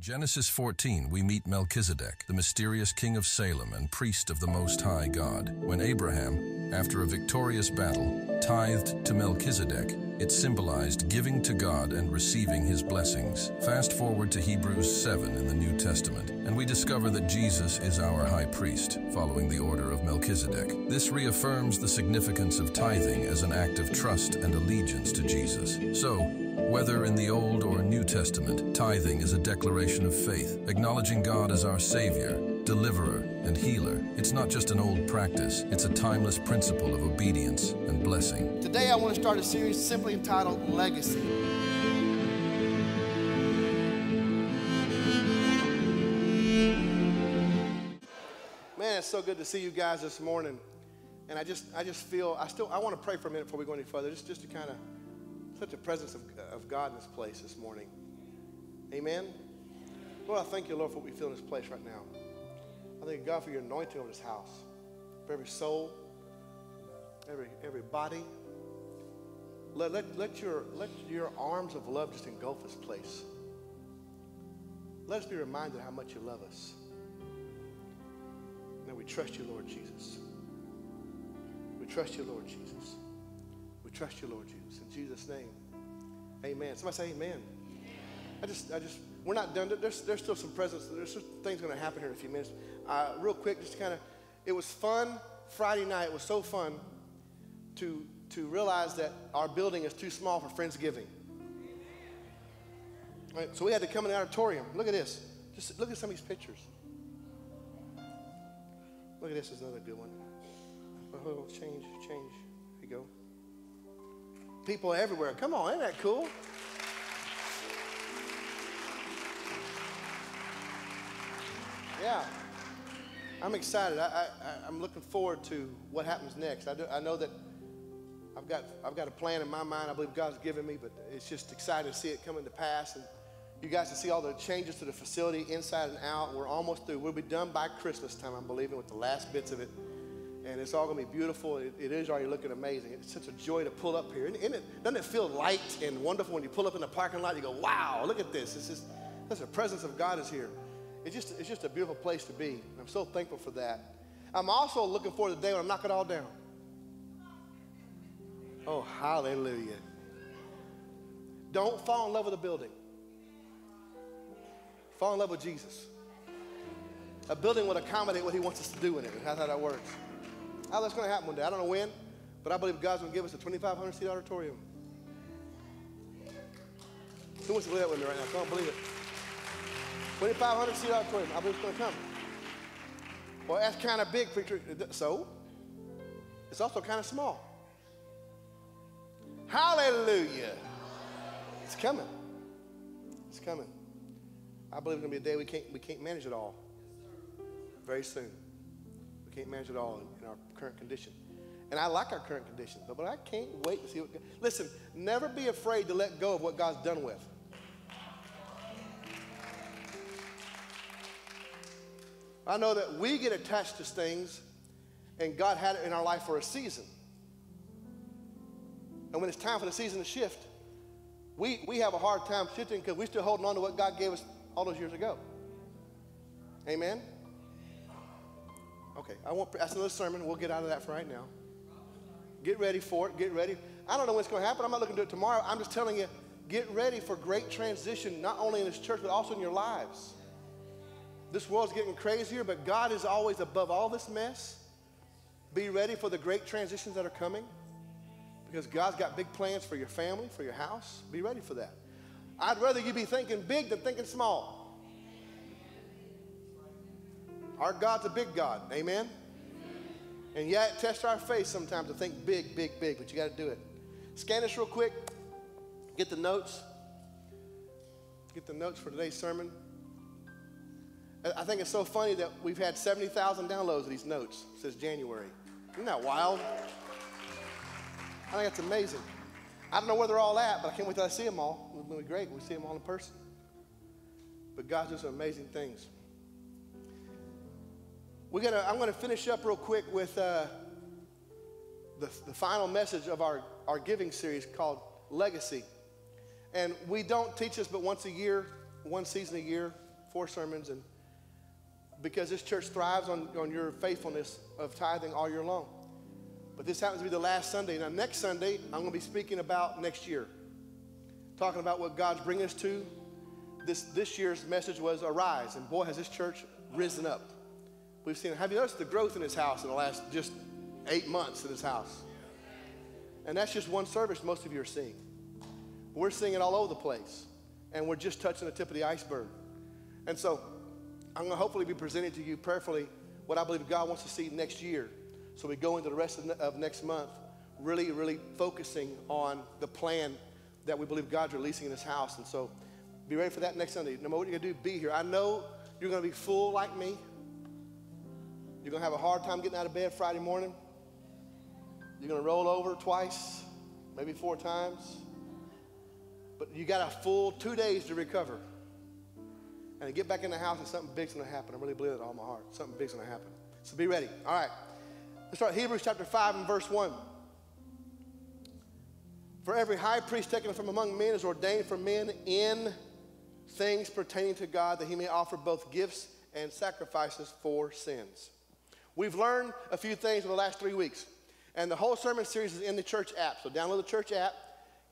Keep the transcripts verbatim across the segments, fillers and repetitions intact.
Genesis fourteen, we meet Melchizedek, the mysterious king of Salem and priest of the Most High God. When Abraham, after a victorious battle, tithed to Melchizedek, it symbolized giving to God and receiving his blessings. Fast forward to Hebrews seven in the New Testament, and we discover that Jesus is our high priest, following the order of Melchizedek. This reaffirms the significance of tithing as an act of trust and allegiance to Jesus. So, whether in the Old or New Testament, tithing is a declaration of faith, acknowledging God as our Savior, Deliverer, and Healer. It's not just an old practice, it's a timeless principle of obedience and blessing. Today I want to start a series simply entitled Legacy. Man, it's so good to see you guys this morning. And I just, I just feel, I still, I want to pray for a minute before we go any further, just, just to kind of, such a presence of, of God in this place this morning. Amen? Lord, I thank you, Lord, for what we feel in this place right now. I thank God for your anointing over this house, for every soul, every, every body. Let, let, let, your, let your arms of love just engulf this place. Let us be reminded how much you love us. And that we trust you, Lord Jesus. We trust you, Lord Jesus. Trust you, Lord Jesus. In Jesus' name, amen. Somebody say amen. Amen. I just, I just, we're not done. There's, there's still some presence. There's some things going to happen here in a few minutes. Uh, real quick, just kind of, it was fun Friday night. It was so fun to, to realize that our building is too small for Friendsgiving. All right, so we had to come in the auditorium. Look at this. Just look at some of these pictures. Look at this. Is another good one. Oh, change, change. Here you go. People everywhere. Come on, isn't that cool? Yeah. I'm excited. I, I, I'm looking forward to what happens next. I, do, I know that I've got, I've got a plan in my mind. I believe God's given me, but it's just exciting to see it coming to pass. And you guys can see all the changes to the facility inside and out. We're almost through. We'll be done by Christmas time, I'm believing, with the last bits of it. And it's all going to be beautiful. It, it is already looking amazing. It's such a joy to pull up here. Isn't, isn't it, doesn't it feel light and wonderful when you pull up in the parking lot? You go, wow, look at this. It's just, that's the presence of God is here. It's just, it's just a beautiful place to be. I'm so thankful for that. I'm also looking forward to the day when I knock it all down. Oh, hallelujah. Don't fall in love with a building. Fall in love with Jesus. A building would accommodate what he wants us to do in it. That's how that works. How that's going to happen one day. I don't know when, but I believe God's going to give us a twenty-five hundred seat auditorium. Who wants to live that with me right now? I can't believe it. twenty-five hundred seat auditorium. I believe it's going to come. Well, that's kind of big, preacher. So, it's also kind of small. Hallelujah. It's coming. It's coming. I believe it's going to be a day we can't, we can't manage it all. Very soon. We can't manage it all in our current condition. And I like our current condition, but, but I can't wait to see what God. Listen, never be afraid to let go of what God's done with. I know that we get attached to things, and God had it in our life for a season. And when it's time for the season to shift, we, we have a hard time shifting because we're still holding on to what God gave us all those years ago. Amen? Okay, I won't, that's another sermon. We'll get out of that for right now. Get ready for it. Get ready. I don't know when it's going to happen. I'm not looking to do it tomorrow. I'm just telling you, get ready for great transition, not only in this church, but also in your lives. This world's getting crazier, but God is always above all this mess. Be ready for the great transitions that are coming because God's got big plans for your family, for your house. Be ready for that. I'd rather you be thinking big than thinking small. Our God's a big God, amen? Amen? And yeah, it tests our faith sometimes to think big, big, big, but you got to do it. Scan this real quick. Get the notes. Get the notes for today's sermon. I think it's so funny that we've had seventy thousand downloads of these notes since January. Isn't that wild? I think that's amazing. I don't know where they're all at, but I can't wait till I see them all. It'll be great when we see them all in person. But God's doing some amazing things. We're gonna, I'm going to finish up real quick with uh, the, the final message of our, our giving series called Legacy. And we don't teach this but once a year, one season a year. four sermons, and because this church thrives on, on your faithfulness of tithing all year long. But this happens to be the last Sunday. Now, next Sunday, I'm going to be speaking about next year, talking about what God's bringing us to. This, this year's message was Arise, and boy, has this church risen up. We've seen, have you noticed the growth in this house in the last just eight months in this house? And that's just one service most of you are seeing. We're seeing it all over the place, and we're just touching the tip of the iceberg. And so I'm going to hopefully be presenting to you prayerfully what I believe God wants to see next year. So we go into the rest of, the, of next month really, really focusing on the plan that we believe God's releasing in this house. And so be ready for that next Sunday. No matter what you're going to do, be here. I know you're going to be full like me. You're going to have a hard time getting out of bed Friday morning. You're going to roll over twice, maybe four times. But you got a full two days to recover. And to get back in the house and something big's going to happen. I really believe it with all my heart. Something big's going to happen. So be ready. All right. Let's start Hebrews chapter five and verse one. For every high priest taken from among men is ordained for men in things pertaining to God, that he may offer both gifts and sacrifices for sins. We've learned a few things in the last three weeks. And the whole sermon series is in the church app. So download the church app,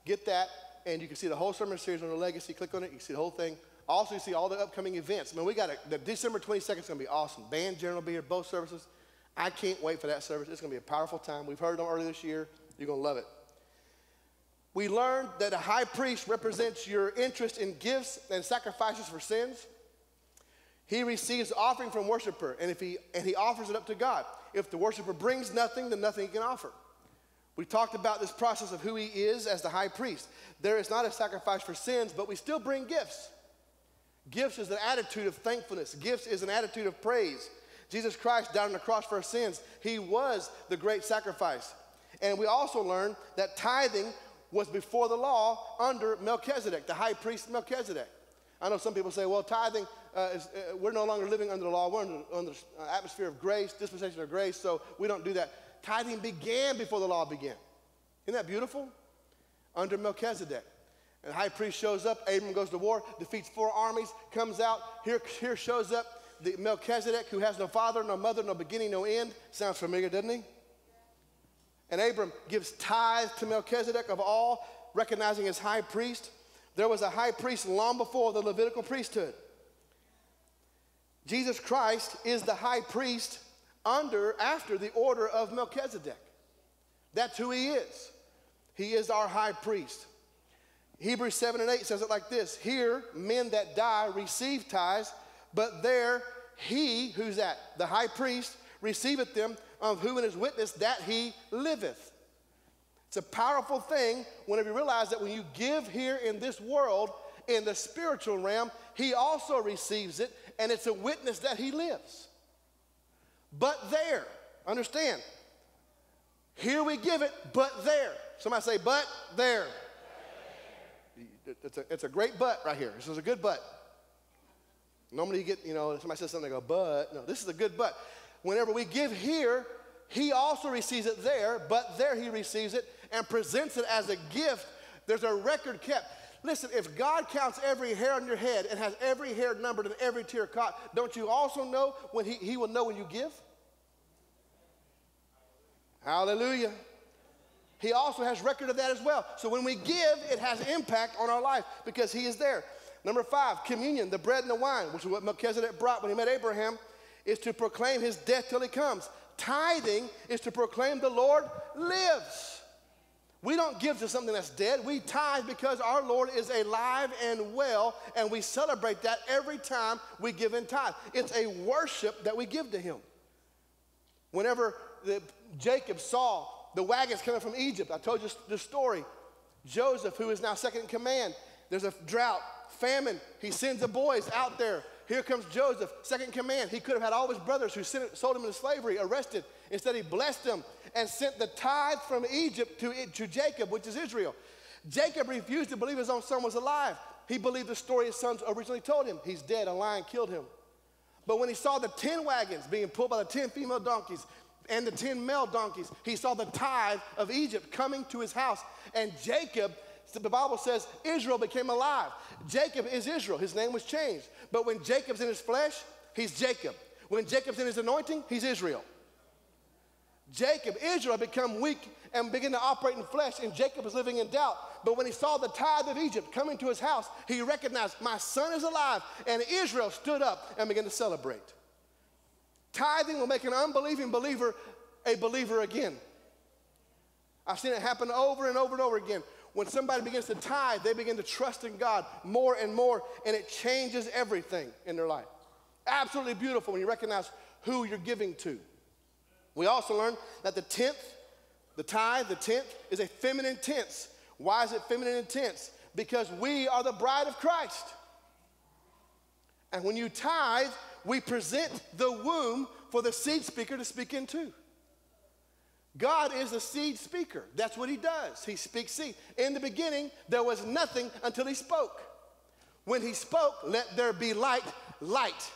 get that, and you can see the whole sermon series on the legacy. Click on it, you can see the whole thing. Also, you see all the upcoming events. I mean, we got a, the December twenty-second is going to be awesome. Band general will be here, both services. I can't wait for that service. It's going to be a powerful time. We've heard them earlier this year. You're going to love it. We learned that a high priest represents your interest in gifts and sacrifices for sins. He receives offering from worshiper, and if he and he offers it up to God. If the worshiper brings nothing, then nothing he can offer. We talked about this process of who he is as the high priest. There is not a sacrifice for sins, but we still bring gifts. Gifts is an attitude of thankfulness. Gifts is an attitude of praise. Jesus Christ died on the cross for our sins. He was the great sacrifice. And we also learned that tithing was before the law under Melchizedek, the high priest Melchizedek. I know some people say, well, tithing, uh, is, uh, we're no longer living under the law. We're under, under the atmosphere of grace, dispensation of grace, so we don't do that. Tithing began before the law began. Isn't that beautiful? Under Melchizedek. And the high priest shows up, Abram goes to war, defeats four armies, comes out, here, here shows up the Melchizedek, who has no father, no mother, no beginning, no end. Sounds familiar, doesn't he? And Abram gives tithe to Melchizedek of all, recognizing his high priest. There was a high priest long before the Levitical priesthood. Jesus Christ is the high priest under, after the order of Melchizedek. That's who he is. He is our high priest. Hebrews seven and eight says it like this. Here, men that die receive tithes, but there he, who's that? The high priest receiveth them, of whom it is witness that he liveth. It's a powerful thing whenever you realize that when you give here in this world, in the spiritual realm, he also receives it, and it's a witness that he lives. But there, understand, here we give it, but there. Somebody say, but there. It's a, it's a great but right here. This is a good but. Normally you get, you know, somebody says something, they go, but. No, this is a good but. Whenever we give here, he also receives it there, but there he receives it and presents it as a gift. There's a record kept. Listen, if God counts every hair on your head and has every hair numbered and every tear caught, don't you also know when he, he will know when you give? Hallelujah. He also has record of that as well. So when we give, it has impact on our life because he is there. Number five, communion, the bread and the wine, which is what Melchizedek brought when he met Abraham, is to proclaim his death till he comes. Tithing is to proclaim the Lord lives. We don't give to something that's dead. We tithe because our Lord is alive and well, and we celebrate that every time we give in tithe. It's a worship that we give to him. Whenever the, Jacob saw the wagons coming from Egypt, I told you this story. Joseph, who is now second in command, there's a drought. Famine, he sends the boys out there. Here comes Joseph, second in command. He could have had all his brothers who sent, sold him into slavery arrested. Instead, he blessed them and sent the tithe from Egypt to, to Jacob, which is Israel. Jacob refused to believe his own son was alive. He believed the story his sons originally told him. He's dead, a lion killed him. But when he saw the ten wagons being pulled by the ten female donkeys and the ten male donkeys, he saw the tithe of Egypt coming to his house, and Jacob The Bible says Israel became alive. Jacob is Israel. His name was changed. But when Jacob's in his flesh, he's Jacob. When Jacob's in his anointing, he's Israel. Jacob, Israel, become weak and begin to operate in flesh, and Jacob was living in doubt. But when he saw the tithe of Egypt coming to his house, he recognized, my son is alive, and Israel stood up and began to celebrate. Tithing will make an unbelieving believer a believer again. I've seen it happen over and over and over again. When somebody begins to tithe, they begin to trust in God more and more, and it changes everything in their life. Absolutely beautiful when you recognize who you're giving to. We also learn that the tenth, the tithe, the tenth, is a feminine tense. Why is it feminine in tense? Because we are the bride of Christ. And when you tithe, we present the womb for the seed speaker to speak into. God is a seed speaker. That's what he does. He speaks seed. In the beginning, there was nothing until he spoke. When he spoke, let there be light, light.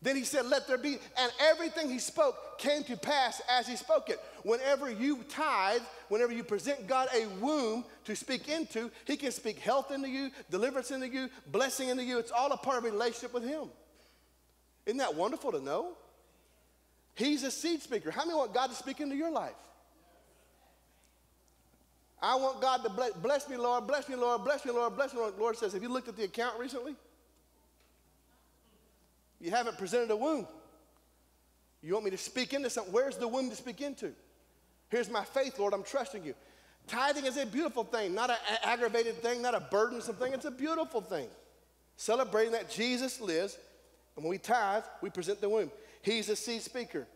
Then he said, let there be, and everything he spoke came to pass as he spoke it. Whenever you tithe, whenever you present God a womb to speak into, he can speak health into you, deliverance into you, blessing into you. It's all a part of a relationship with him. Isn't that wonderful to know? He's a seed speaker. How many want God to speak into your life? I want God to bless, bless me, Lord, bless me, Lord, bless me, Lord, bless me, Lord. The Lord says, have you looked at the account recently? You haven't presented a womb. You want me to speak into something. Where's the womb to speak into? Here's my faith, Lord. I'm trusting you. Tithing is a beautiful thing, not an aggravated thing, not a burdensome thing. It's a beautiful thing. Celebrating that Jesus lives. And when we tithe, we present the womb. He's a seed speaker.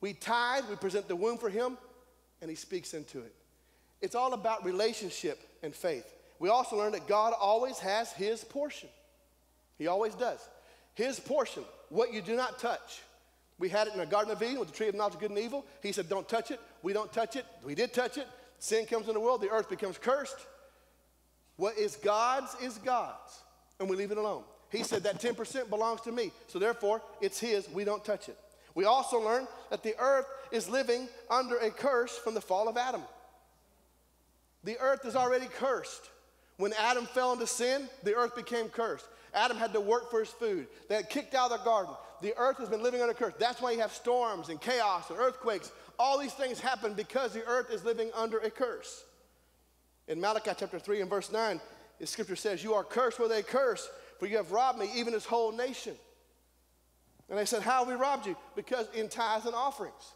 We tithe, we present the womb for him, and he speaks into it. It's all about relationship and faith. We also learn that God always has his portion. He always does. His portion, what you do not touch. We had it in the Garden of Eden with the tree of knowledge of good and evil. He said, don't touch it. We don't touch it. We did touch it. Sin comes in the world. The earth becomes cursed. What is God's is God's, and we leave it alone. He said that ten percent belongs to me, so therefore it's his. We don't touch it. We also learn that the earth is living under a curse from the fall of Adam. The earth is already cursed. When Adam fell into sin, the earth became cursed. Adam had to work for his food. They had kicked out of the garden. The earth has been living under curse. That's why you have storms and chaos and earthquakes. All these things happen because the earth is living under a curse. In Malachi chapter three and verse nine, the scripture says, you are cursed with a curse, for you have robbed me, even this whole nation. And they said, how have we robbed you? Because in tithes and offerings.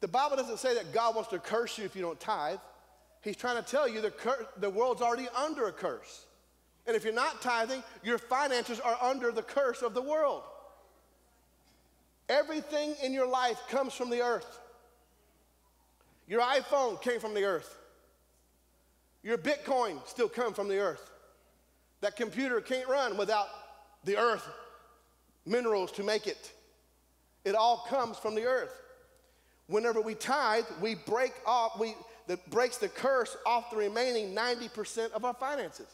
The Bible doesn't say that God wants to curse you if you don't tithe. He's trying to tell you the, cur the world's already under a curse. And if you're not tithing, your finances are under the curse of the world. Everything in your life comes from the earth. Your iPhone came from the earth. Your Bitcoin still comes from the earth. That computer can't run without the earth minerals to make it. It all comes from the earth. Whenever we tithe, we break off, we, that breaks the curse off the remaining ninety percent of our finances.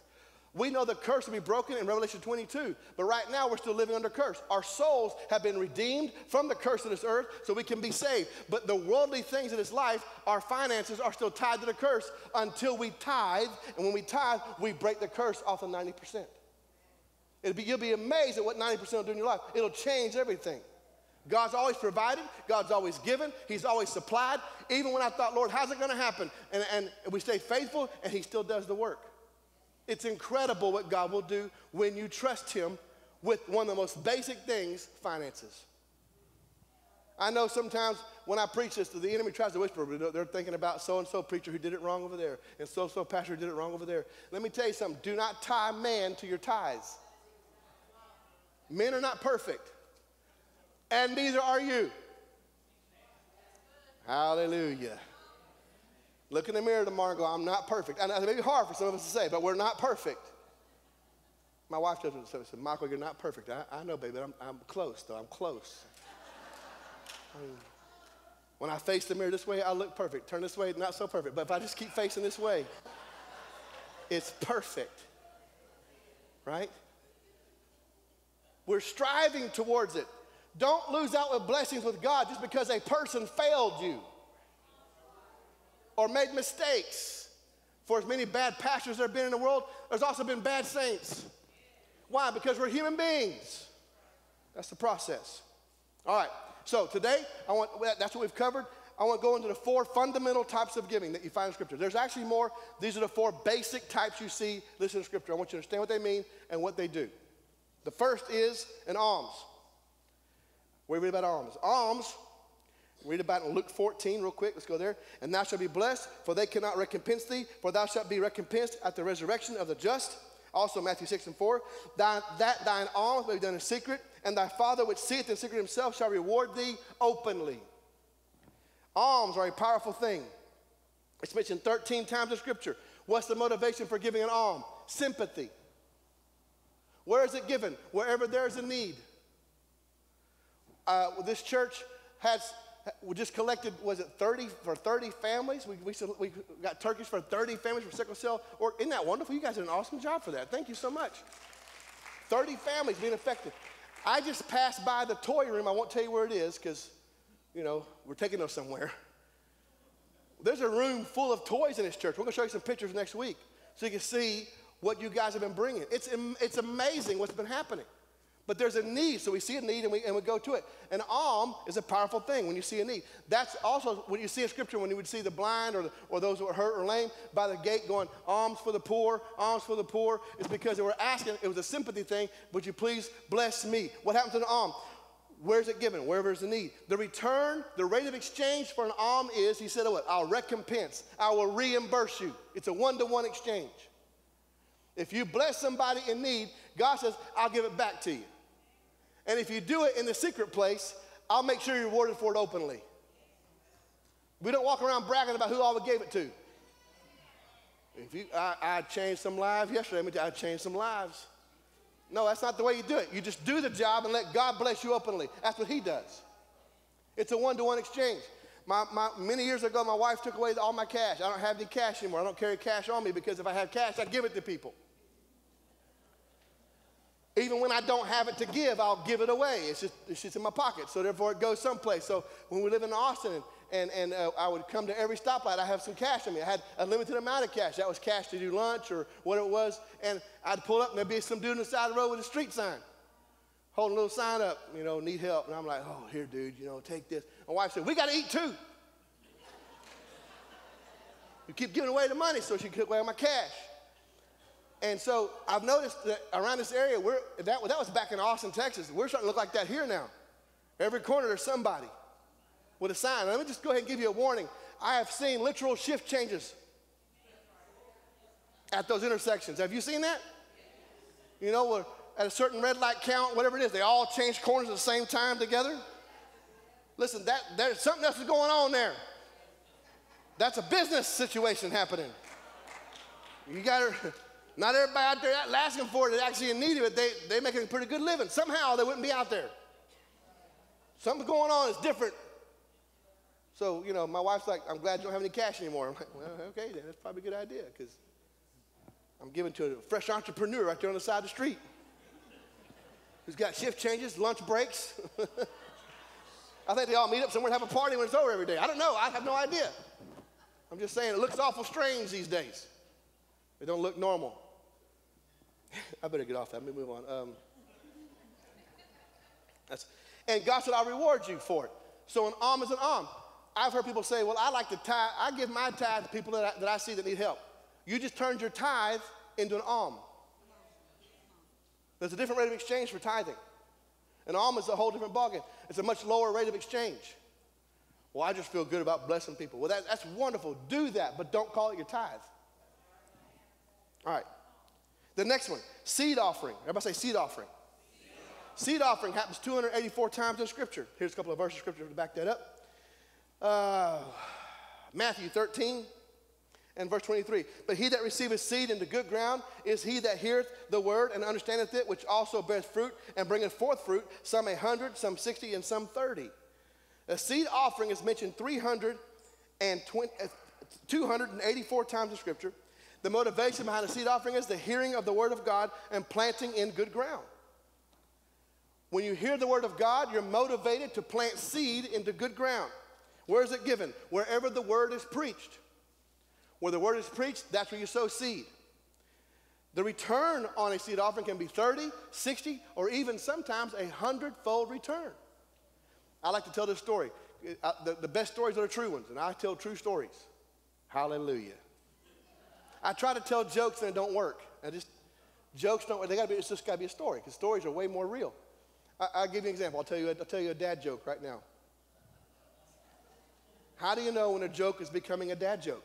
We know the curse will be broken in Revelation twenty-two, but right now we're still living under curse. Our souls have been redeemed from the curse of this earth so we can be saved. But the worldly things in this life, our finances, are still tied to the curse until we tithe. And when we tithe, we break the curse off of ninety percent. It'll be, you'll be amazed at what ninety percent will do in your life. It'll change everything. God's always provided. God's always given. He's always supplied. Even when I thought, Lord, how's it going to happen? And, and we stay faithful, and he still does the work. It's incredible what God will do when you trust him with one of the most basic things, finances. I know sometimes when I preach this, the enemy tries to whisper, but they're thinking about so-and-so preacher who did it wrong over there, and so-and-so pastor who did it wrong over there. Let me tell you something. Do not tie man to your tithes. Men are not perfect, and neither are you. Hallelujah. Look in the mirror tomorrow and go, I'm not perfect. And it may be hard for some of us to say, but we're not perfect. My wife told me, said, Michael, you're not perfect. I, I know, baby, but I'm, I'm close, though. I'm close. I mean, when I face the mirror this way, I look perfect. Turn this way, not so perfect. But if I just keep facing this way, it's perfect, right? We're striving towards it. Don't lose out with blessings with God just because a person failed you or made mistakes. For as many bad pastors there have been in the world, there's also been bad saints. Why? Because we're human beings. That's the process. All right. So today, I want, that's what we've covered. I want to go into the four fundamental types of giving that you find in Scripture. There's actually more. These are the four basic types you see listed in Scripture. I want you to understand what they mean and what they do. The first is an alms. We read about alms. Alms, read about in Luke fourteen real quick. Let's go there. And thou shalt be blessed, for they cannot recompense thee, for thou shalt be recompensed at the resurrection of the just. Also Matthew six and four, thy, that thine alms may be done in secret, and thy Father which seeth in secret himself shall reward thee openly. Alms are a powerful thing. It's mentioned thirteen times in Scripture. What's the motivation for giving an alms? Sympathy. Where is it given? Wherever there is a need. Uh, this church has we just collected, was it thirty for thirty families? We, we, we got turkeys for thirty families for sickle cell. Or, isn't that wonderful? You guys did an awesome job for that. Thank you so much. thirty families being affected. I just passed by the toy room. I won't tell you where it is because, you know, we're taking them somewhere. There's a room full of toys in this church. We're going to show you some pictures next week so you can see what you guys have been bringing. It's, it's amazing what's been happening. But there's a need, so we see a need and we, and we go to it. An alms is a powerful thing when you see a need. That's also when you see in Scripture, when you would see the blind or, the, or those who are hurt or lame by the gate going, alms for the poor, alms for the poor. It's because they were asking, it was a sympathy thing, would you please bless me? What happens to the alms? Where's it given? Wherever there's a need. The return, the rate of exchange for an alms is, he said, oh, what? I'll recompense. I will reimburse you. It's a one-to-one exchange. If you bless somebody in need, God says, I'll give it back to you. And if you do it in the secret place, I'll make sure you're rewarded for it openly. We don't walk around bragging about who all we gave it to. If you, I, I changed some lives yesterday. I changed some lives. No, that's not the way you do it. You just do the job and let God bless you openly. That's what he does. It's a one-to-one exchange. My, my, many years ago, my wife took away all my cash. I don't have any cash anymore. I don't carry cash on me because if I have cash, I give it to people. Even when I don't have it to give, I'll give it away. It's just, it's just in my pocket, so therefore it goes someplace. So when we live in Austin, and, and uh, I would come to every stoplight, I have some cash in me. I had a limited amount of cash. That was cash to do lunch or what it was. And I'd pull up, and there'd be some dude on the side of the road with a street sign, holding a little sign up, you know, need help. And I'm like, oh, here, dude, you know, take this. My wife said, we got to eat too. You keep giving away the money, so she took away my cash. And so I've noticed that around this area, we're, that, that was back in Austin, Texas. We're starting to look like that here now. Every corner there's somebody with a sign. Let me just go ahead and give you a warning. I have seen literal shift changes at those intersections. Have you seen that? You know, we're at a certain red light count, whatever it is, they all change corners at the same time together. Listen, that, there's something else is going on there. That's a business situation happening. You got to... Not everybody out there asking for it is actually in need of it. They, they make a pretty good living. Somehow they wouldn't be out there. Something's going on that's different. So, you know, my wife's like, I'm glad you don't have any cash anymore. I'm like, well, okay, then. That's probably a good idea because I'm giving to a fresh entrepreneur right there on the side of the street who's got shift changes, lunch breaks. I think they all meet up somewhere and have a party when it's over every day. I don't know. I have no idea. I'm just saying it looks awful strange these days. It don't look normal. I better get off that. Let me move on. Um, that's, and God said, I'll reward you for it. So an alms is an alms. I've heard people say, well, I like to tithe. I give my tithe to people that I, that I see that need help. You just turned your tithe into an alms. There's a different rate of exchange for tithing. An alms is a whole different ballgame. It's a much lower rate of exchange. Well, I just feel good about blessing people. Well, that, that's wonderful. Do that, but don't call it your tithe. All right. The next one, seed offering. Everybody say seed offering. Seed, seed offering happens two hundred eighty-four times in Scripture. Here's a couple of verses of Scripture to back that up. Uh, Matthew thirteen and verse twenty-three. But he that receiveth seed into good ground is he that heareth the word and understandeth it, which also beareth fruit and bringeth forth fruit, some a hundred, some sixty, and some thirty. A seed offering is mentioned two hundred eighty-four times in Scripture. The motivation behind a seed offering is the hearing of the word of God and planting in good ground. When you hear the word of God, you're motivated to plant seed into good ground. Where is it given? Wherever the word is preached. Where the word is preached, that's where you sow seed. The return on a seed offering can be thirty, sixty, or even sometimes a hundredfold return. I like to tell this story. The, the best stories are the true ones, and I tell true stories. Hallelujah. I try to tell jokes, and it don't work. I just, jokes don't work. They gotta be, it's just got to be a story, because stories are way more real. I, I'll give you an example. I'll tell you, I'll tell you a dad joke right now. How do you know when a joke is becoming a dad joke?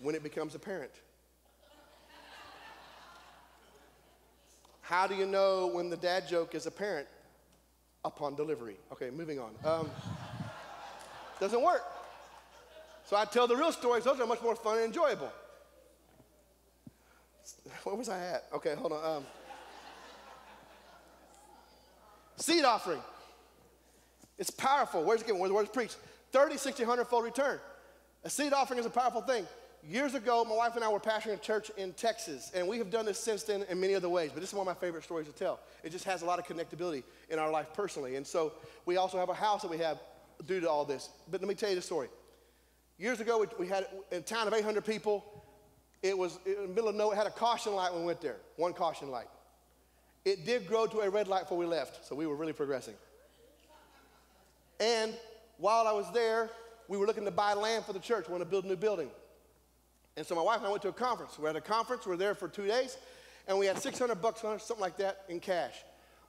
When it becomes apparent. How do you know when the dad joke is apparent? Upon delivery. Okay, moving on. Um, doesn't work. So I tell the real stories. Those are much more fun and enjoyable. Where was I at? Okay, hold on. Um, seed offering. It's powerful. Where's it given? Where the word is preached. thirty, sixty, hundredfold return. A seed offering is a powerful thing. Years ago, my wife and I were pastoring a church in Texas, and we have done this since then in many other ways, but this is one of my favorite stories to tell. It just has a lot of connectability in our life personally, and so we also have a house that we have due to all this. But let me tell you the story. Years ago, we, we had a town of eight hundred people. It was in the middle of nowhere. It had a caution light when we went there, one caution light. It did grow to a red light before we left, so we were really progressing. And while I was there, we were looking to buy land for the church. We wanted to build a new building. And so my wife and I went to a conference. We're at a conference. We're there for two days, and we had six hundred bucks, something like that, in cash.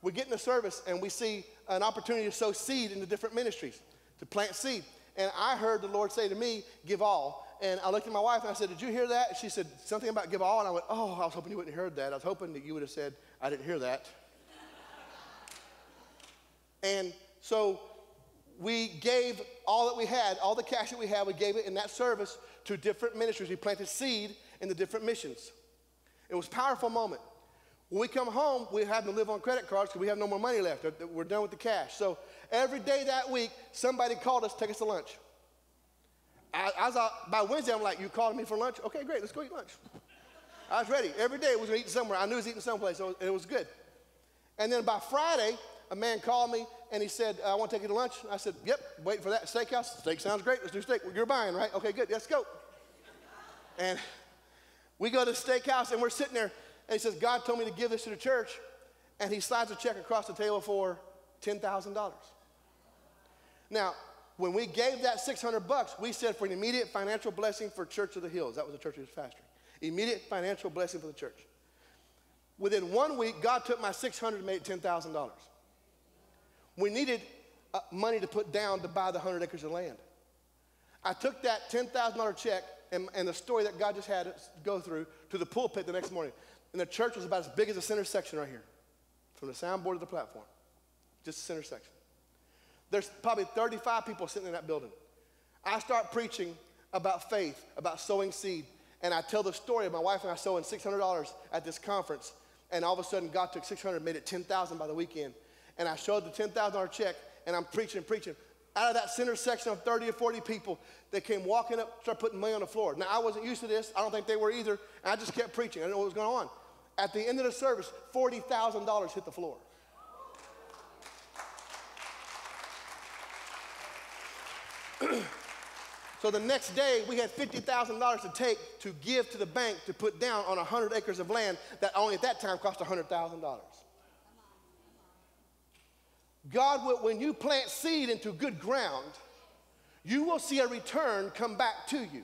We get in the service, and we see an opportunity to sow seed into different ministries, to plant seed. And I heard the Lord say to me, give all. And I looked at my wife, and I said, did you hear that? And she said, something about give all. And I went, oh, I was hoping you wouldn't have heard that. I was hoping that you would have said, I didn't hear that. And so we gave all that we had, all the cash that we had, we gave it in that service to different ministries. We planted seed in the different missions. It was a powerful moment. When we come home, we have to live on credit cards because we have no more money left. We're done with the cash. So every day that week, somebody called us, take us to lunch. I, I was out, by Wednesday, I'm like, you called me for lunch? Okay, great, let's go eat lunch. I was ready. Every day we was going to eat somewhere. I knew he was eating someplace, so it was good. And then by Friday, a man called me, and he said, I want to take you to lunch. I said, yep, wait for that steakhouse. Steak sounds great. Let's do steak. You're buying, right? Okay, good. Let's go. And we go to the steakhouse, and we're sitting there, and he says, God told me to give this to the church. And he slides a check across the table for ten thousand dollars. Now, when we gave that six hundred bucks, we said for an immediate financial blessing for Church of the Hills. That was the church he was pastoring. Immediate financial blessing for the church. Within one week, God took my six hundred dollars and made it ten thousand dollars. We needed uh, money to put down to buy the hundred acres of land. I took that ten thousand dollar check and, and the story that God just had us go through to the pulpit the next morning. And the church was about as big as the center section right here, from the soundboard to the platform, just the center section. There's probably thirty-five people sitting in that building. I start preaching about faith, about sowing seed, and I tell the story of my wife and I sowing six hundred dollars at this conference, and all of a sudden God took six hundred dollars and made it ten thousand dollars by the weekend. And I showed the ten thousand dollar check, and I'm preaching, preaching. Out of that center section of thirty or forty people, they came walking up, started putting money on the floor. Now, I wasn't used to this. I don't think they were either. And I just kept preaching. I didn't know what was going on. At the end of the service, forty thousand dollars hit the floor. So the next day, we had fifty thousand dollars to take to give to the bank to put down on one hundred acres of land that only at that time cost one hundred thousand dollars. God will, when you plant seed into good ground, you will see a return come back to you.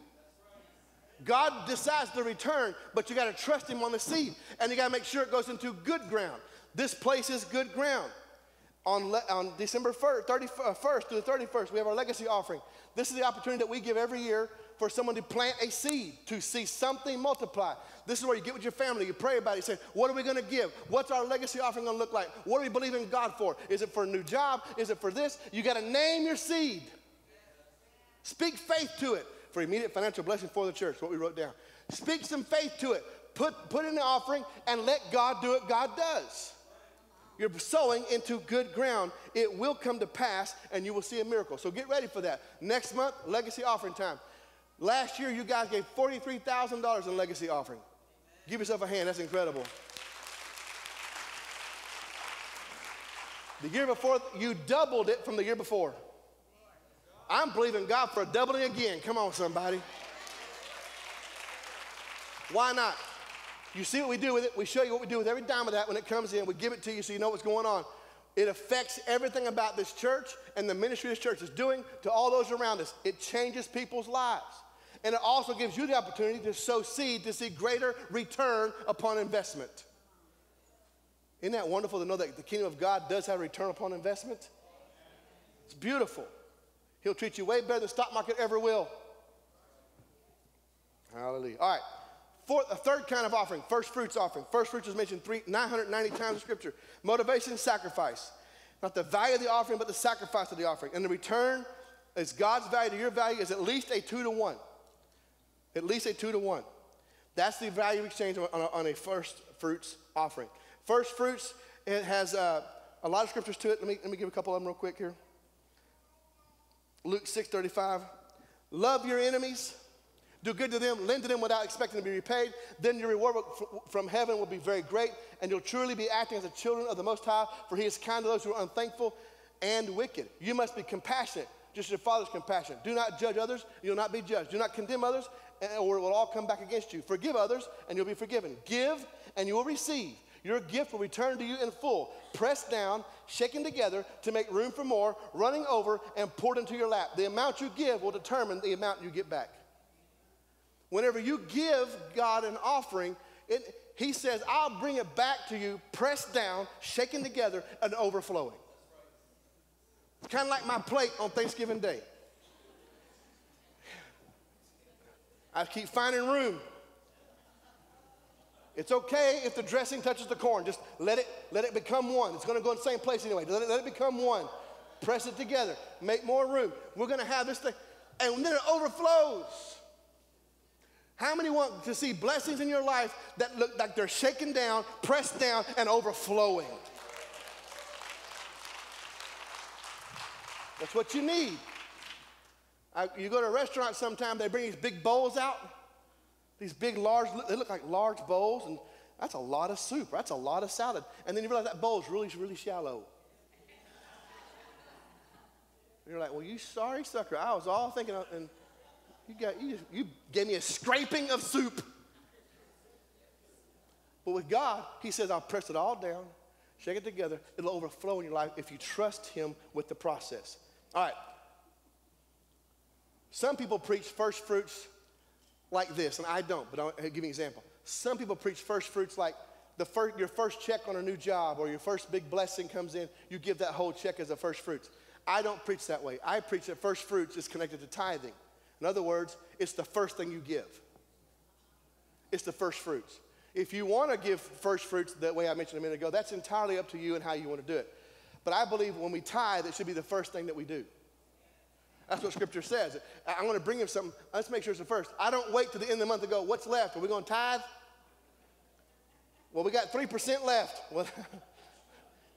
God decides the return, but you got to trust him on the seed, and you got to make sure it goes into good ground. This place is good ground. On, on December first, thirty-first through the thirty-first, we have our legacy offering. This is the opportunity that we give every year for someone to plant a seed, to see something multiply. This is where you get with your family, you pray about it, you say, what are we gonna give? What's our legacy offering gonna look like? What do we believe in God for? Is it for a new job? Is it for this? You gotta name your seed. Speak faith to it for immediate financial blessing for the church, what we wrote down. Speak some faith to it. Put, put in the offering and let God do what God does. You're sowing into good ground. It will come to pass and you will see a miracle. So get ready for that. Next month, legacy offering time. Last year, you guys gave forty-three thousand dollars in legacy offering. Give yourself a hand. That's incredible. The year before, you doubled it from the year before. I'm believing God for doubling again. Come on, somebody. Why not? You see what we do with it. We show you what we do with every dime of that when it comes in. We give it to you so you know what's going on. It affects everything about this church and the ministry this church is doing to all those around us. It changes people's lives. And it also gives you the opportunity to sow seed to see greater return upon investment. Isn't that wonderful to know that the kingdom of God does have a return upon investment? It's beautiful. He'll treat you way better than the stock market ever will. Hallelujah. All right. Fourth, a third kind of offering, first fruits offering. First fruits is mentioned three, nine hundred ninety times in Scripture. Motivation, sacrifice. Not the value of the offering, but the sacrifice of the offering. And the return is God's value to your value is at least a two to one. At least a two to one. That's the value exchange on a, on a first fruits offering. First fruits, it has uh, a lot of scriptures to it. Let me, let me give a couple of them real quick here. Luke six thirty-five. Love your enemies. Do good to them, lend to them without expecting to be repaid. Then your reward from heaven will be very great, and you'll truly be acting as the children of the Most High, for he is kind to those who are unthankful and wicked. You must be compassionate, just as your Father's compassionate. Do not judge others, you'll not be judged. Do not condemn others, or it will all come back against you. Forgive others, and you'll be forgiven. Give, and you will receive. Your gift will return to you in full, pressed down, shaken together to make room for more, running over, and poured into your lap. The amount you give will determine the amount you get back. Whenever you give God an offering, it, he says, I'll bring it back to you, pressed down, shaken together, and overflowing. It's kind of like my plate on Thanksgiving Day. I keep finding room. It's okay if the dressing touches the corn. Just let it, let it become one. It's going to go in the same place anyway. Let it, let it become one. Press it together. Make more room. We're going to have this thing. And then it overflows. How many want to see blessings in your life that look like they're shaken down, pressed down, and overflowing? That's what you need. I, you go to a restaurant sometime, they bring these big bowls out. These big, large, they look like large bowls, and that's a lot of soup. That's a lot of salad. And then you realize that bowl's really, really shallow. And you're like, well, you sorry sucker. I was all thinking of, and You, got, you, you gave me a scraping of soup. But with God, he says, I'll press it all down, shake it together. It'll overflow in your life if you trust him with the process. All right. Some people preach first fruits like this, and I don't, but I'll give you an example. Some people preach first fruits like the first, your first check on a new job or your first big blessing comes in, you give that whole check as a first fruits. I don't preach that way. I preach that first fruits is connected to tithing. In other words, it's the first thing you give. It's the first fruits. If you want to give first fruits that way I mentioned a minute ago, that's entirely up to you and how you want to do it. But I believe when we tithe, it should be the first thing that we do. That's what Scripture says. I'm going to bring him something. Let's make sure it's the first. I don't wait to the end of the month to go, what's left? Are we going to tithe? Well, we got three percent left. Well,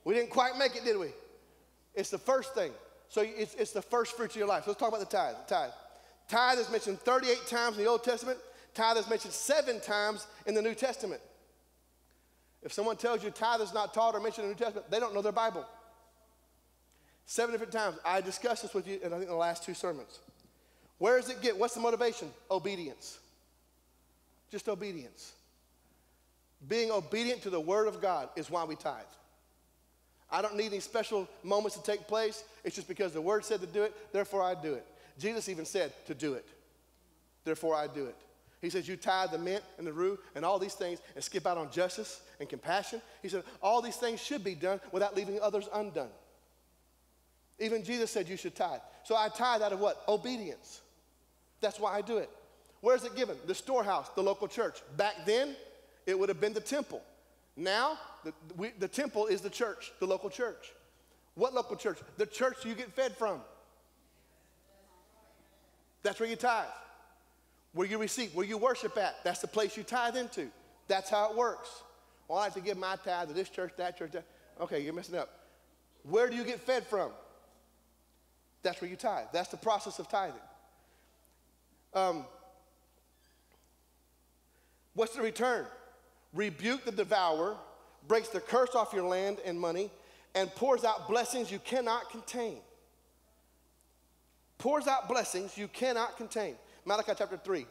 we didn't quite make it, did we? It's the first thing. So it's, it's the first fruits of your life. So let's talk about the tithe. The tithe. Tithe is mentioned thirty-eight times in the Old Testament. Tithe is mentioned seven times in the New Testament. If someone tells you tithe is not taught or mentioned in the New Testament, they don't know their Bible. Seven different times. I discussed this with you in, I think, the last two sermons. Where does it get? What's the motivation? Obedience. Just obedience. Being obedient to the Word of God is why we tithe. I don't need any special moments to take place. It's just because the Word said to do it, therefore I do it. Jesus even said to do it. Therefore, I do it. He says, you tithe the mint and the rue and all these things and skip out on justice and compassion. He said, all these things should be done without leaving others undone. Even Jesus said you should tithe. So I tithe out of what? Obedience. That's why I do it. Where is it given? The storehouse, the local church. Back then, it would have been the temple. Now, the, we, the temple is the church, the local church. What local church? The church you get fed from. That's where you tithe, where you receive, where you worship at. That's the place you tithe into. That's how it works. Well, I have to give my tithe to this church, that church, that. Okay, you're messing up. Where do you get fed from? That's where you tithe. That's the process of tithing. Um, what's the return? Rebuke the devourer, breaks the curse off your land and money, and pours out blessings you cannot contain. Pours out blessings you cannot contain. Malachi chapter three.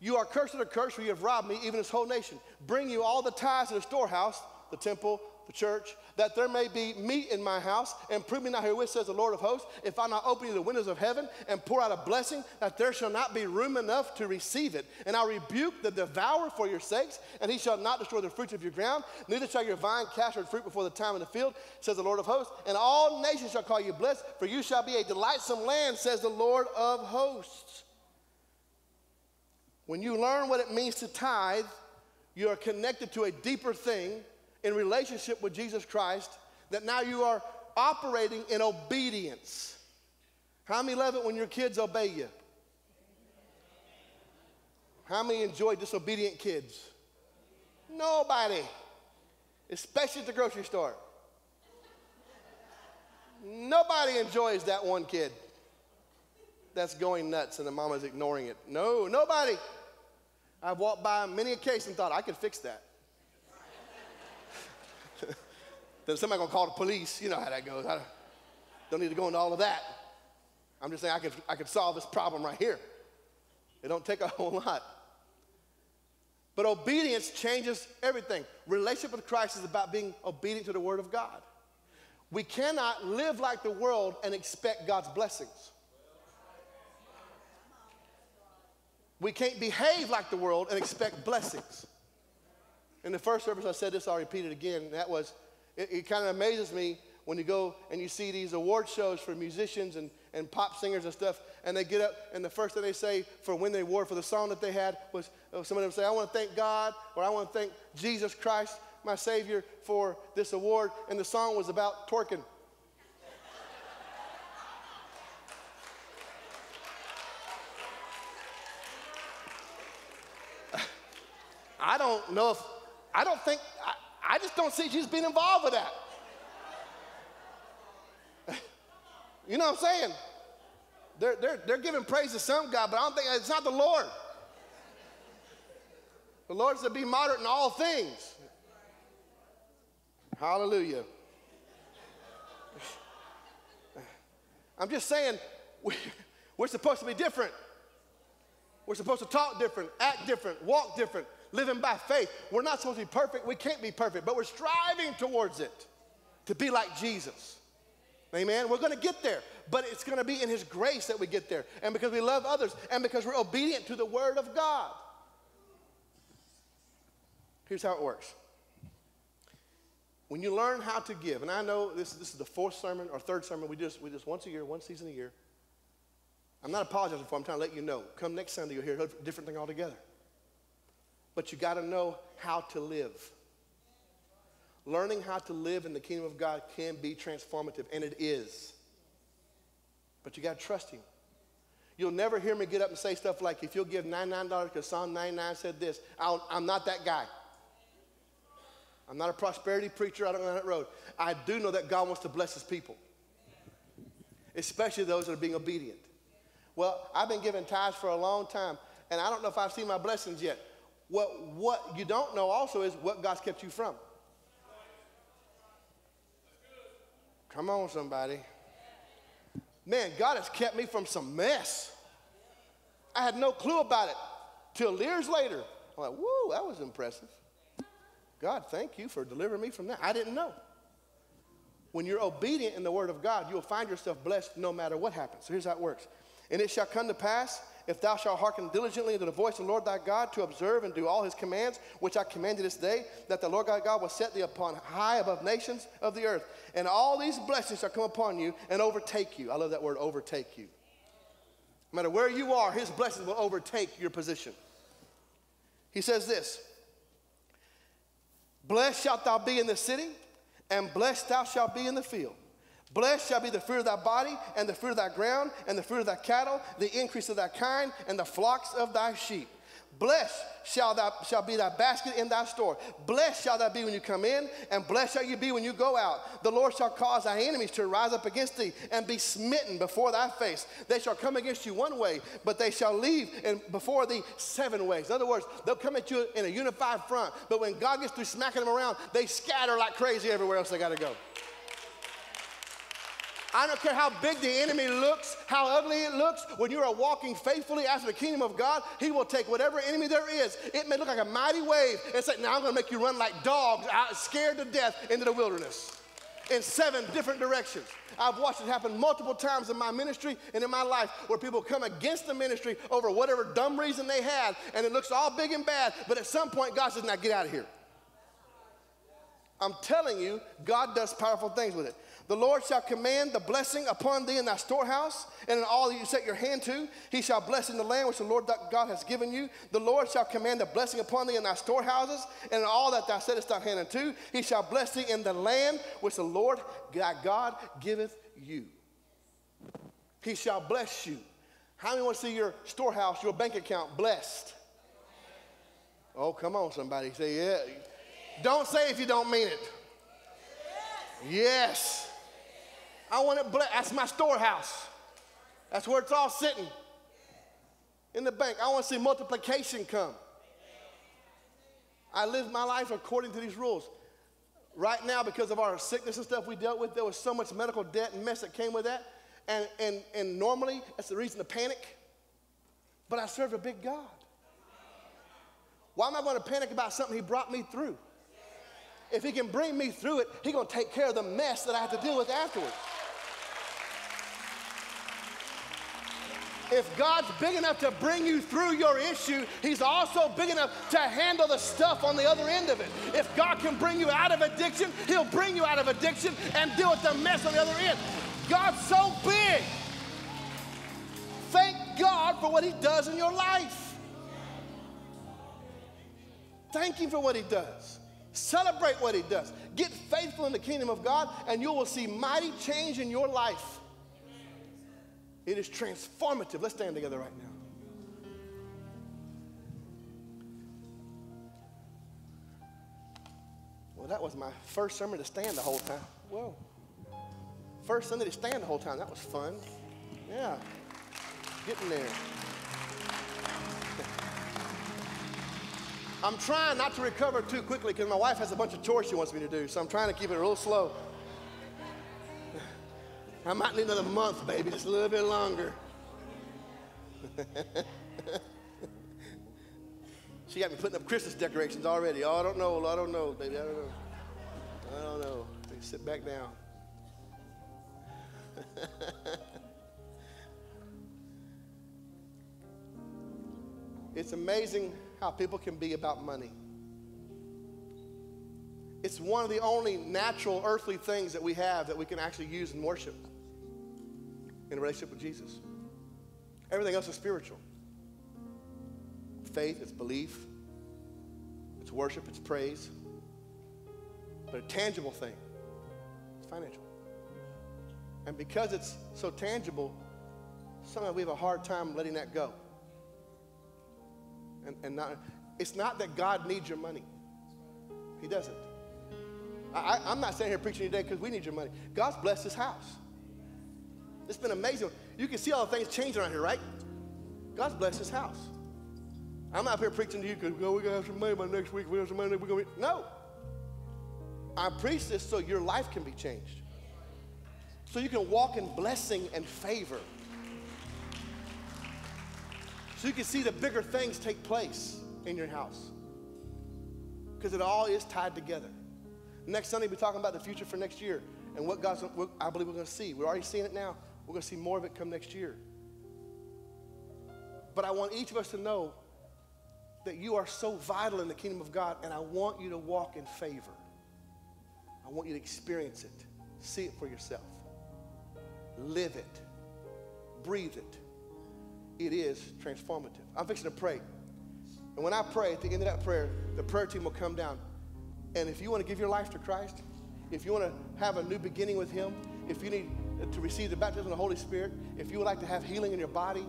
You are cursed under curse, for you have robbed me, even this whole nation. Bring you all the tithes in the storehouse, the temple, the church, that there may be meat in my house, and prove me not herewith, says the Lord of hosts, if I not open you the windows of heaven and pour out a blessing, that there shall not be room enough to receive it. And I rebuke the devourer for your sakes, and he shall not destroy the fruits of your ground, neither shall your vine cast her fruit before the time in the field, says the Lord of hosts. And all nations shall call you blessed, for you shall be a delightsome land, says the Lord of hosts. When you learn what it means to tithe, you are connected to a deeper thing in relationship with Jesus Christ, that now you are operating in obedience. How many love it when your kids obey you? How many enjoy disobedient kids? Nobody, especially at the grocery store. Nobody enjoys that one kid that's going nuts and the mama's ignoring it. No, nobody. I've walked by many a case and thought, I could fix that. Then somebody's going to call the police. You know how that goes. I don't need to go into all of that. I'm just saying I could, I could solve this problem right here. It don't take a whole lot. But obedience changes everything. Relationship with Christ is about being obedient to the Word of God. We cannot live like the world and expect God's blessings. We can't behave like the world and expect blessings. In the first service I said this, I'll repeat it again, and that was, It, it kind of amazes me when you go and you see these award shows for musicians and, and pop singers and stuff, and they get up, and the first thing they say for when they wore for the song that they had was, oh, some of them say, I want to thank God, or I want to thank Jesus Christ, my Savior, for this award, and the song was about twerking. I don't know if, I don't think, I, I just don't see Jesus being involved with that. You know what I'm saying? They're, they're, they're giving praise to some God, but I don't think, it's not the Lord. The Lord said, be moderate in all things. Hallelujah. I'm just saying, we, we're supposed to be different. We're supposed to talk different, act different, walk different. Living by faith. We're not supposed to be perfect. We can't be perfect, but we're striving towards it to be like Jesus. Amen? We're going to get there, but it's going to be in His grace that we get there, and because we love others, and because we're obedient to the Word of God. Here's how it works. When you learn how to give, and I know this, this is the fourth sermon or third sermon. We do this, we do this once a year, one season a year. I'm not apologizing for it. I'm trying to let you know. Come next Sunday, you'll hear a different thing altogether. But you got to know how to live. Learning how to live in the kingdom of God can be transformative, and it is. But you got to trust Him. You'll never hear me get up and say stuff like, if you'll give ninety-nine dollars because Psalm ninety-nine said this. I'll, I'm not that guy. I'm not a prosperity preacher. I don't go down that road. I do know that God wants to bless His people, especially those that are being obedient. Well, I've been giving tithes for a long time, and I don't know if I've seen my blessings yet. What, what you don't know also is what God's kept you from. Come on, somebody. Man, God has kept me from some mess. I had no clue about it till years later. I'm like, woo, that was impressive. God, thank you for delivering me from that. I didn't know. When you're obedient in the Word of God, you'll find yourself blessed no matter what happens. So here's how it works. And it shall come to pass, if thou shalt hearken diligently to the voice of the Lord thy God, to observe and do all His commands, which I command you this day, that the Lord thy God will set thee upon high above nations of the earth. And all these blessings shall come upon you and overtake you. I love that word, overtake you. No matter where you are, His blessings will overtake your position. He says this, blessed shalt thou be in the city, and blessed thou shalt be in the field. Blessed shall be the fruit of thy body, and the fruit of thy ground, and the fruit of thy cattle, the increase of thy kind, and the flocks of thy sheep. Blessed shall, thou, shall be thy basket in thy store. Blessed shall thou be when you come in, and blessed shall you be when you go out. The Lord shall cause thy enemies to rise up against thee, and be smitten before thy face. They shall come against you one way, but they shall leave and before thee seven ways. In other words, they'll come at you in a unified front, but when God gets through smacking them around, they scatter like crazy everywhere else they got to go. I don't care how big the enemy looks, how ugly it looks. When you are walking faithfully after the kingdom of God, he will take whatever enemy there is. It may look like a mighty wave and say, now I'm going to make you run like dogs, scared to death, into the wilderness in seven different directions. I've watched it happen multiple times in my ministry and in my life where people come against the ministry over whatever dumb reason they had, and it looks all big and bad, but at some point God says, now get out of here. I'm telling you, God does powerful things with it. The Lord shall command the blessing upon thee in thy storehouse, and in all that you set your hand to. He shall bless in the land which the Lord thy God has given you. The Lord shall command the blessing upon thee in thy storehouses, and in all that thou settest thy hand unto. He shall bless thee in the land which the Lord thy God giveth you. He shall bless you. How many want to see your storehouse, your bank account blessed? Oh, come on, somebody. Say, yeah. Don't say if you don't mean it. Yes. I want it blessed. That's my storehouse. That's where it's all sitting. In the bank. I want to see multiplication come. I live my life according to these rules. Right now, because of our sickness and stuff we dealt with, there was so much medical debt and mess that came with that. And, and, and normally, that's the reason to panic. But I serve a big God. Why am I going to panic about something he brought me through? If he can bring me through it, he's going to take care of the mess that I have to deal with afterwards. If God's big enough to bring you through your issue, he's also big enough to handle the stuff on the other end of it. If God can bring you out of addiction, he'll bring you out of addiction and deal with the mess on the other end. God's so big. Thank God for what he does in your life. Thank him for what he does. Celebrate what he does. Get faithful in the kingdom of God, and you will see mighty change in your life. It is transformative. Let's stand together right now. Well, that was my first sermon to stand the whole time. Whoa. First Sunday to stand the whole time. That was fun. Yeah. Getting there. I'm trying not to recover too quickly because my wife has a bunch of chores she wants me to do, so I'm trying to keep it real slow. I might need another month, baby, just a little bit longer. She got me putting up Christmas decorations already. Oh, I don't know, I don't know, baby, I don't know. I don't know. Sit back down. It's amazing how people can be about money. It's one of the only natural earthly things that we have that we can actually use in worship, in a relationship with Jesus. Everything else is spiritual. Faith, it's belief, it's worship, it's praise. But a tangible thing, it's financial. And because it's so tangible, sometimes we have a hard time letting that go. And, and not, it's not that God needs your money. He doesn't. I, I'm not standing here preaching today because we need your money. God's blessed this house. It's been amazing. You can see all the things changing around here, right? God's blessed this house. I'm not up here preaching to you because oh, we're going to have some money by next week. We have some money. We're going to be. No. I preach this so your life can be changed. So you can walk in blessing and favor. So you can see the bigger things take place in your house. Because it all is tied together. Next Sunday, we'll be talking about the future for next year and what God's, what I believe we're going to see. We're already seeing it now. We're going to see more of it come next year. But I want each of us to know that you are so vital in the kingdom of God, and I want you to walk in favor. I want you to experience it. See it for yourself. Live it. Breathe it. It is transformative. I'm fixing to pray. And when I pray, at the end of that prayer, the prayer team will come down. And if you want to give your life to Christ, if you want to have a new beginning with him, if you need to receive the baptism of the Holy Spirit, if you would like to have healing in your body,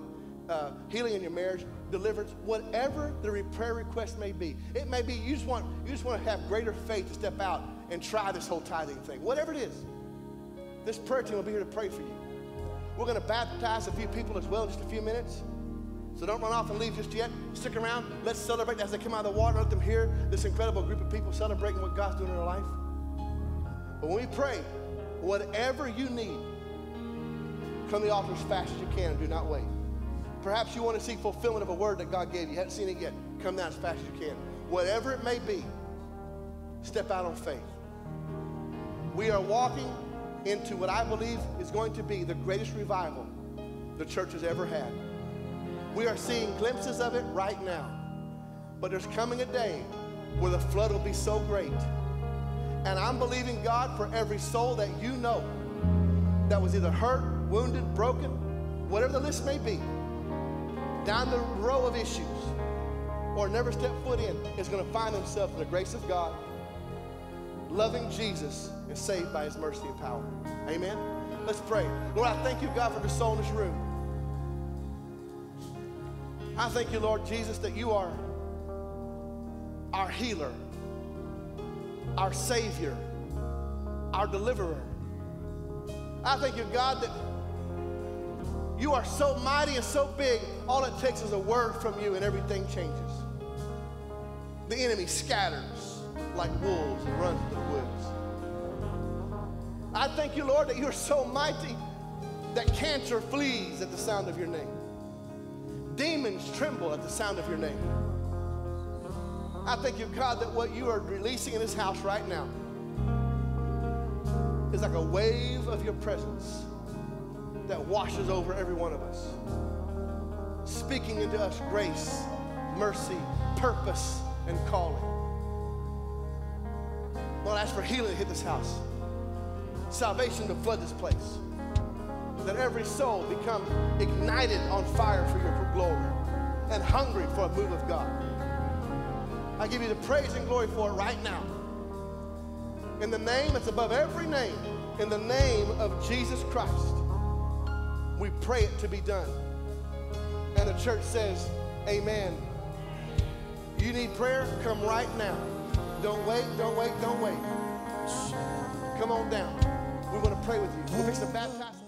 uh, healing in your marriage, deliverance, whatever the prayer request may be. It may be you just want, you just want to have greater faith to step out and try this whole tithing thing. Whatever it is, this prayer team will be here to pray for you. We're going to baptize a few people as well in just a few minutes. So don't run off and leave just yet. Stick around. Let's celebrate as they come out of the water. Let them hear this incredible group of people celebrating what God's doing in their life. But when we pray, whatever you need, Come to the altar as fast as you can and do not wait. Perhaps you want to see fulfillment of a word that God gave you. You haven't seen it yet. Come down as fast as you can. Whatever it may be, step out on faith. We are walking into what I believe is going to be the greatest revival the church has ever had. We are seeing glimpses of it right now. But there's coming a day where the flood will be so great. And I'm believing God for every soul that you know that was either hurt, wounded, broken, whatever the list may be, down the row of issues, or never stepped foot in, is going to find themselves in the grace of God, loving Jesus and saved by his mercy and power. Amen? Let's pray. Lord, I thank you, God, for the soul in this room. I thank you, Lord Jesus, that you are our healer, our Savior, our deliverer. I thank you, God, that you are so mighty and so big, all it takes is a word from you and everything changes. The enemy scatters like wolves and runs to the woods. I thank you, Lord, that you're so mighty that cancer flees at the sound of your name. Demons tremble at the sound of your name. I thank you, God, that what you are releasing in this house right now is like a wave of your presence that washes over every one of us, speaking into us grace, mercy, purpose, and calling. Lord, I ask for healing to hit this house, salvation to flood this place, that every soul become ignited on fire for your glory and hungry for a move of God. I give you the praise and glory for it right now. In the name that's above every name, in the name of Jesus Christ, we pray it to be done. And the church says, amen. You need prayer? Come right now. Don't wait, don't wait, don't wait. Come on down. We want to pray with you. We're fixing to baptize.